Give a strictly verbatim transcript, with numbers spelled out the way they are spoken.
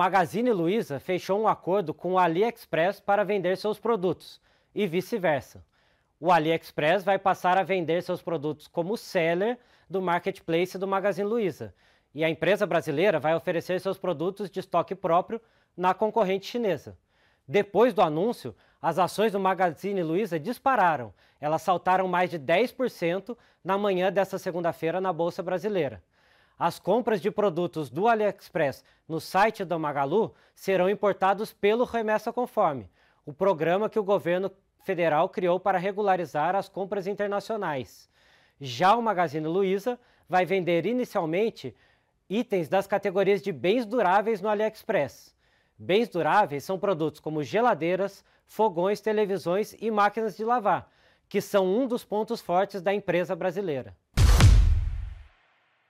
Magazine Luiza fechou um acordo com o AliExpress para vender seus produtos e vice-versa. O AliExpress vai passar a vender seus produtos como seller do marketplace do Magazine Luiza e a empresa brasileira vai oferecer seus produtos de estoque próprio na concorrente chinesa. Depois do anúncio, as ações do Magazine Luiza dispararam. Elas saltaram mais de dez por cento na manhã desta segunda-feira na Bolsa Brasileira. As compras de produtos do AliExpress no site da Magalu serão importados pelo Remessa Conforme, o programa que o governo federal criou para regularizar as compras internacionais. Já o Magazine Luiza vai vender inicialmente itens das categorias de bens duráveis no AliExpress. Bens duráveis são produtos como geladeiras, fogões, televisões e máquinas de lavar, que são um dos pontos fortes da empresa brasileira.